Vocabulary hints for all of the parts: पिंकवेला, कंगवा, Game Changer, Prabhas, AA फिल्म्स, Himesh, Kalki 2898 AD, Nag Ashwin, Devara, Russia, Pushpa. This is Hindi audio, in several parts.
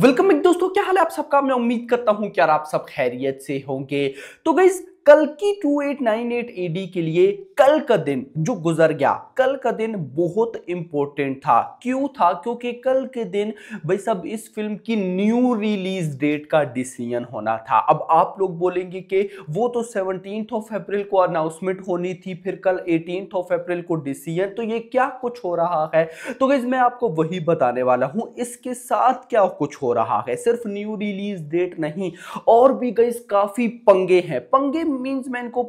वेलकम बैक दोस्तों, क्या हाल है आप सबका। मैं उम्मीद करता हूं कि यार आप सब खैरियत से होंगे। तो गाइस कल्कि 2898 AD के लिए कल का दिन जो गुजर गया, कल का दिन बहुत इंपॉर्टेंट था। क्यों था? क्योंकि कल के दिन भाई सब इस फिल्म की न्यू रिलीज डेट का डिसीजन होना था। अब आप लोग बोलेंगे कि वो तो 17 अप्रैल को अनाउंसमेंट होनी थी, फिर कल 18 अप्रैल को डिसीजन, तो ये क्या कुछ हो रहा है। तो गाइस मैं आपको वही बताने वाला हूँ, इसके साथ क्या कुछ हो रहा है। सिर्फ न्यू रिलीज डेट नहीं, और भी गाइस काफी पंगे हैं। पंगे मींस मैं इनको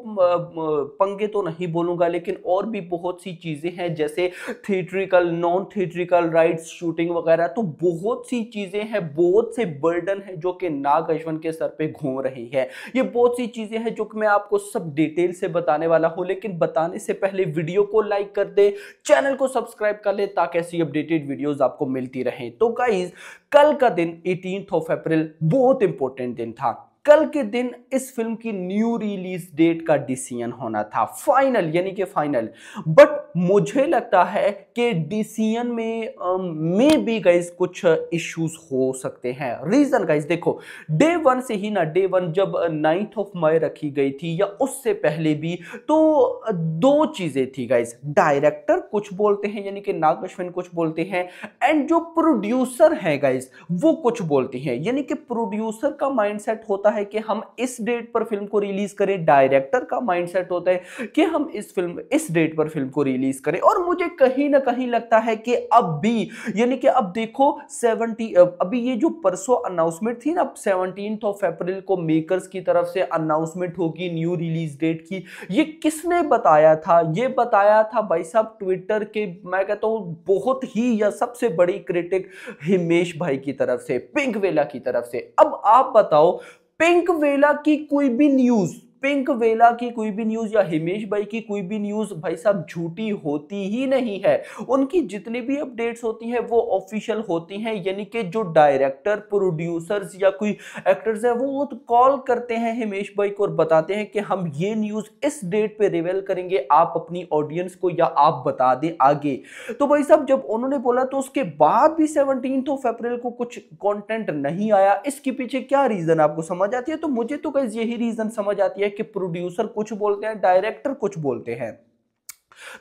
पंगे तो नहीं बोलूंगा, लेकिन और भी बहुत सी चीजें हैं, जैसे theatrical, non theatrical rights, shooting वगैरह, तो बहुत सी चीजें हैं, बहुत से बर्डन है जो कि नाग अश्विन के सर पे घूम रही है। ये बहुत सी चीजें हैं जो कि मैं आपको सब डिटेल से बताने वाला हूं, लेकिन बताने से पहले वीडियो को लाइक कर दे, चैनल को सब्सक्राइब कर ले, ताकि ऐसी अपडेटेड वीडियोज आपको मिलती रहे। तो गाइज कल का दिन 18 अप्रैल बहुत इंपॉर्टेंट दिन था। कल के दिन इस फिल्म की न्यू रिलीज डेट का डिसीजन होना था, फाइनल यानी कि फाइनल। बट मुझे लगता है कि डिसीजन में भी गाइज कुछ इश्यूज हो सकते हैं। रीजन गाइज देखो, डे वन से ही ना, डे वन जब 9 मई रखी गई थी या उससे पहले भी, तो दो चीजें थी गाइज। डायरेक्टर कुछ बोलते हैं यानी कि नाग अश्विन कुछ बोलते हैं, एंड जो प्रोड्यूसर है गाइज वो कुछ बोलते हैं। यानी कि प्रोड्यूसर का माइंडसेट होता है कि हम इस डेट पर फिल्म को रिलीज करें, डायरेक्टर का माइंडसेट होता है कि हम इस डेट पर फिल्म को रिलीज करें। और मुझे कहीं ना कहीं लगता है कि अब भी, यानी कि अब देखो 70 अभी ये जो परसों अनाउंसमेंट थी ना, 17 अप्रैल को मेकर्स की तरफ से अनाउंसमेंट होगी न्यू रिलीज डेट की। ये किसने बताया था? ये बताया था भाई साहब ट्विटर के, मैं कहता हूं बहुत ही या सबसे बड़ी क्रिटिक हिमेश भाई की तरफ से, पिंकवेला की तरफ से। अब आप बताओ, पिंकवेला की कोई भी न्यूज, पिंकवेला की कोई भी न्यूज या हिमेश भाई की कोई भी न्यूज भाई साहब झूठी होती ही नहीं है। उनकी जितनी भी अपडेट्स होती हैं वो ऑफिशियल होती हैं। यानी कि जो डायरेक्टर, प्रोड्यूसर्स या कोई एक्टर्स है वो कॉल करते हैं हिमेश भाई को और बताते हैं कि हम ये न्यूज इस डेट पे रिवील करेंगे, आप अपनी ऑडियंस को या आप बता दें आगे। तो भाई साहब जब उन्होंने बोला तो उसके बाद भी 17 अप्रैल को कुछ कॉन्टेंट नहीं आया। इसके पीछे क्या रीजन आपको समझ आती है? तो मुझे तो गाइस यही रीजन समझ आती है कि प्रोड्यूसर कुछ बोलते हैं, डायरेक्टर कुछ बोलते हैं,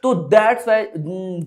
तो दैट्स वाई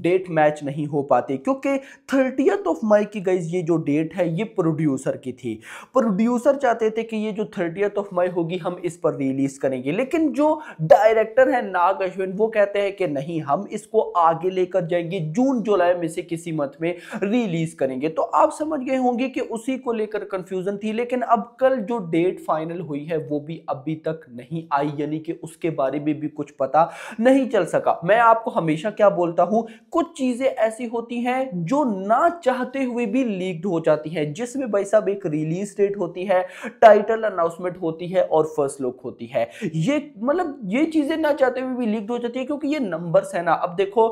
डेट मैच नहीं हो पाती। क्योंकि 30 मई की गाइज ये जो डेट है ये प्रोड्यूसर की थी। प्रोड्यूसर चाहते थे कि ये जो 30 मई होगी हम इस पर रिलीज करेंगे, लेकिन जो डायरेक्टर है नाग अश्विन वो कहते हैं कि नहीं, हम इसको आगे लेकर जाएंगे, जून जुलाई में से किसी मंथ में रिलीज करेंगे। तो आप समझ गए होंगे कि उसी को लेकर कंफ्यूजन थी। लेकिन अब कल जो डेट फाइनल हुई है वो भी अभी तक नहीं आई, यानी कि उसके बारे में भी कुछ पता नहीं चल सका। मैं आपको हमेशा क्या बोलता हूं, कुछ चीजें ऐसी होती हैं जो ना चाहते हुए भी लीक्ड हो जाती हैं, जिसमें भाई साहब एक रिलीज डेट होती है, टाइटल अनाउंसमेंट होती है और फर्स्ट लुक होती है। ये मतलब ये चीजें ना चाहते हुए भी लीक्ड हो जाती है, क्योंकि ये नंबर्स है ना। अब देखो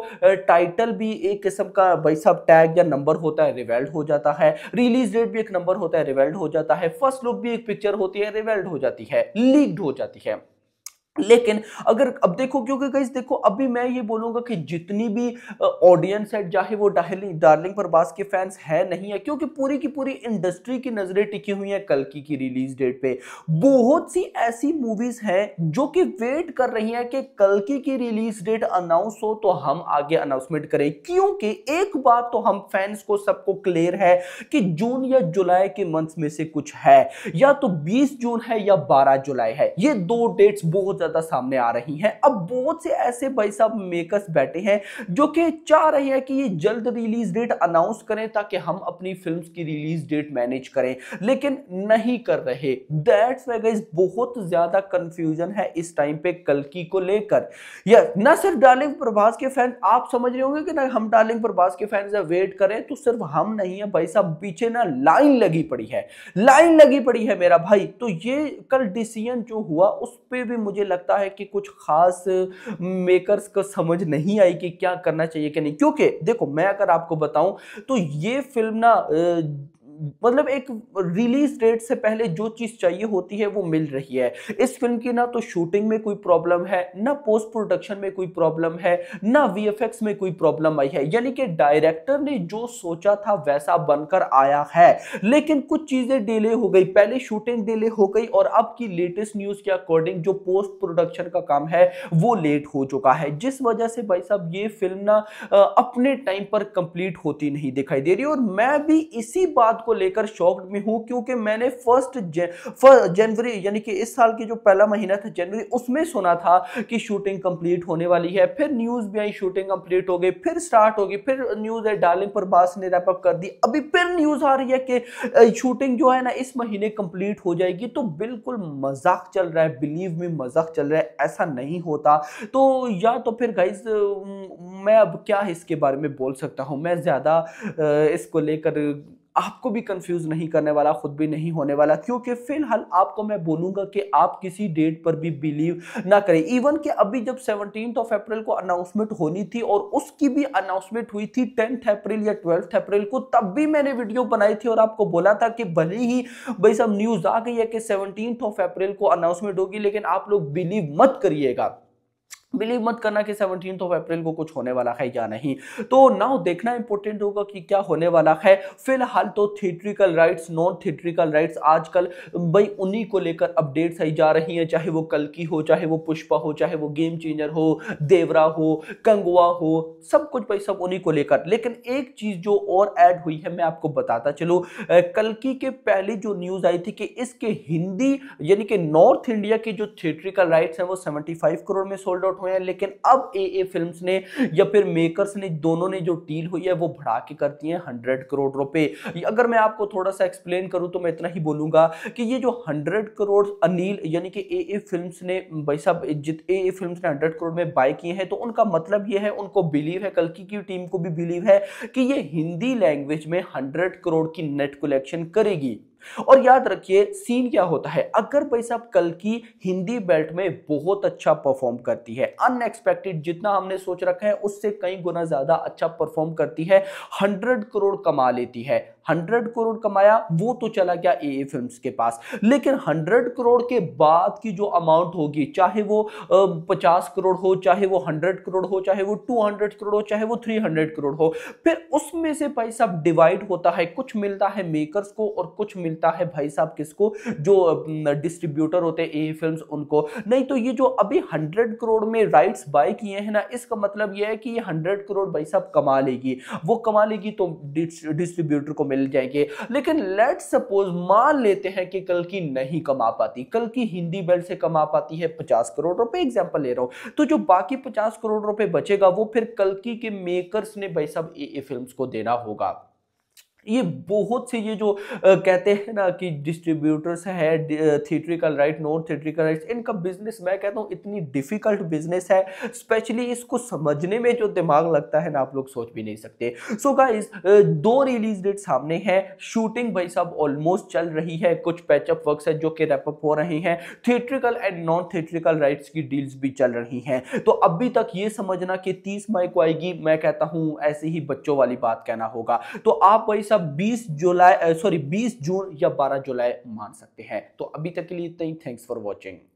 टाइटल भी एक किस्म का भाई साहब टैग या नंबर होता है, रिवेल्ड हो जाता है। रिलीज डेट भी एक नंबर होता है, रिवेल्ड हो जाता है। फर्स्ट लुक भी एक पिक्चर होती है, रिवेल्ड हो जाती है, लीक्ड हो जाती है। लेकिन अगर अब देखो, क्योंकि गाइस देखो अभी मैं ये बोलूंगा कि जितनी भी ऑडियंस है, चाहे वो डार्लिंग प्रभास के फैंस है नहीं है, क्योंकि पूरी की पूरी इंडस्ट्री की नजरें टिकी हुई हैं कल्कि की रिलीज डेट पे। बहुत सी ऐसी मूवीज हैं जो कि वेट कर रही हैं कि कल्कि की रिलीज डेट अनाउंस हो तो हम आगे अनाउंसमेंट करें। क्योंकि एक बात तो हम फैंस को सबको क्लियर है कि जून या जुलाई के मंथ में से कुछ है, या तो 20 जून है या 12 जुलाई है। ये दो डेट्स बहुत ज़्यादा सामने आ रही हैं। अब बहुत से ऐसे भाई साहब मेकर्स बैठे हैं जो कि चाह रहे हैं कि ये जल्द रिलीज डेट अनाउंस करें ताकि हम अपनी फिल्म्स की रिलीज डेट मैनेज करें, लेकिन नहीं कर रहे। दैट्स व्हाई गाइस बहुत ज्यादा कंफ्यूजन है इस टाइम पे कल्कि को लेकर। यस, ना सिर्फ डार्लिंग प्रभास के फैन, आप समझ रहे होंगे कि ना हम डार्लिंग प्रभास के फैंस वेट करें, तो सिर्फ हम नहीं है भाई साहब, पीछे ना लाइन लगी पड़ी है, लाइन लगी पड़ी है मेरा भाई। तो ये कल डिसीजन जो हुआ उस पर भी मुझे लगता है कि कुछ खास मेकर्स को समझ नहीं आई कि क्या करना चाहिए क्या नहीं। क्योंकि देखो मैं अगर आपको बताऊं तो ये फिल्म ना मतलब एक रिलीज डेट से पहले जो चीज चाहिए होती है वो मिल रही है। इस फिल्म की ना तो शूटिंग में कोई प्रॉब्लम है, ना पोस्ट प्रोडक्शन में कोई प्रॉब्लम है, ना वीएफएक्स में कोई प्रॉब्लम आई है, यानी कि डायरेक्टर ने जो सोचा था वैसा बनकर आया है। लेकिन कुछ चीजें डिले हो गई, पहले शूटिंग डिले हो गई और अब की लेटेस्ट न्यूज के अकॉर्डिंग जो पोस्ट प्रोडक्शन का काम है वो लेट हो चुका है, जिस वजह से भाई साहब ये फिल्म ना अपने टाइम पर कंप्लीट होती नहीं दिखाई दे रही। और मैं भी इसी बात को लेकर शॉक्ड में हूं क्योंकि मैंने फर्स्ट जनवरी यानी कि इस साल की जो पहला महीना था जनवरी, उसमें सुना था कि शूटिंग कंप्लीट होने वाली है, फिर न्यूज भी आई शूटिंग कंप्लीट हो गई, फिर स्टार्ट हो गई, फिर न्यूज है डार्लिंग प्रभास ने रैप अप कर दी, अभी फिर न्यूज आ रही है कि शूटिंग जो है ना इस महीने कंप्लीट हो जाएगी। तो बिल्कुल मजाक चल रहा है, बिलीव में मजाक चल रहा है, ऐसा नहीं होता। तो या तो फिर गाइस मैं अब क्या इसके बारे में बोल सकता हूं, मैं ज्यादा इसको लेकर आपको भी कंफ्यूज नहीं करने वाला, खुद भी नहीं होने वाला, क्योंकि फिलहाल आपको मैं बोलूंगा कि आप किसी डेट पर भी बिलीव ना करें। इवन कि अभी जब 17 अप्रैल को अनाउंसमेंट होनी थी और उसकी भी अनाउंसमेंट हुई थी 10 अप्रैल या 12 अप्रैल को, तब भी मैंने वीडियो बनाई थी और आपको बोला था कि भले ही भाई साहब न्यूज आ गई है कि 17 अप्रैल को अनाउंसमेंट होगी, लेकिन आप लोग बिलीव मत करिएगा, बिलीव मत करना कि 17 अप्रैल को कुछ होने वाला है या नहीं। तो नाउ देखना इंपॉर्टेंट होगा कि क्या होने वाला है। फिलहाल तो theatrical rights, non theatrical rights आजकल भाई उन्हीं को लेकर अपडेट्स आई जा रही हैं, चाहे वो कल्कि हो, चाहे वो पुष्पा हो, चाहे वो गेम चेंजर हो, देवरा हो, कंगवा हो, सब कुछ भाई सब उन्हीं को लेकर। लेकिन एक चीज जो और ऐड हुई है मैं आपको बताता चलूं, कल्कि के पहले जो न्यूज आई थी कि इसके हिंदी यानी कि नॉर्थ इंडिया के जो थिएट्रिकल राइट्स हैं वो 75 करोड़ में सोल्ड आउट हैं, लेकिन अब AA फिल्म्स ने या फिर मेकर्स ने दोनों ने जो डील हुई है वो बढ़ा के करती है 100 करोड़ रुपए। अगर मैं आपको थोड़ा सा एक्सप्लेन करूं तो मैं इतना ही बोलूंगा कि ये जो 100 करोड़ अनिल यानी कि AA फिल्म्स ने भाई साहब 100 करोड़ में बाय किए हैं, तो उनका मतलब ये है, उनको बिलीव है, कल्कि की टीम को भी बिलीव है कि ये हिंदी लैंग्वेज में 100 करोड़ की नेट कलेक्शन करेगी। और याद रखिए सीन क्या होता है, अगर भाई साहब कल्कि हिंदी बेल्ट में बहुत अच्छा परफॉर्म करती है, अनएक्सपेक्टेड जितना हमने सोच रखा है उससे कई गुना ज्यादा अच्छा परफॉर्म करती है, 100 करोड़ कमा लेती है। 100 करोड़ कमाया वो तो चला गया AA फिल्म्स के पास, लेकिन 100 करोड़ के बाद की जो अमाउंट होगी, चाहे वो 50 करोड़ हो, चाहे वो 100 करोड़ हो, चाहे वो 200 करोड़ हो, चाहे वो 300 करोड़ हो, फिर उसमें से भाई साहब डिवाइड होता है, कुछ मिलता है मेकर्स को और कुछ मिलता है भाई साहब किसको, जो डिस्ट्रीब्यूटर होते हैं AA फिल्म्स उनको। नहीं तो ये जो अभी 100 करोड़ में राइट्स बाय किए हैं ना, इसका मतलब यह है कि ये 100 करोड़ भाई साहब कमा लेगी, वो कमा लेगी तो डिस्ट्रीब्यूटर को मिल जाएंगे। लेकिन लेट्स सपोज मान लेते हैं कि कल्कि नहीं कमा पाती, कल्कि हिंदी बेल्ट से कमा पाती है 50 करोड़ रुपए, एग्जांपल ले रहा हूं, तो जो बाकी 50 करोड़ रुपए बचेगा वो फिर कल्कि के मेकर्स ने भाई साहब AA फिल्म्स को देना होगा। ये बहुत से ये जो कहते हैं ना कि डिस्ट्रीब्यूटर्स है, theatrical right, non theatrical right, इनका बिजनेस मैं कहता हूँ इतनी डिफिकल्ट बिजनेस है, स्पेशली इसको समझने में जो दिमाग लगता है ना आप लोग सोच भी नहीं सकते। सो गाइस दो रिलीज डेट सामने है, शूटिंग भाई साहब ऑलमोस्ट चल रही है, कुछ पैचअप वर्क्स है जो कि रैपअप हो रहे हैं, theatrical and non theatrical rights की डील्स भी चल रही हैं। तो अभी तक ये समझना कि 30 मई को आएगी, मैं कहता हूँ ऐसे ही बच्चों वाली बात कहना होगा। तो आप भाई 20 जून या 12 जुलाई मान सकते हैं। तो अभी तक के लिए इतना ही, थैंक्स फॉर वॉचिंग।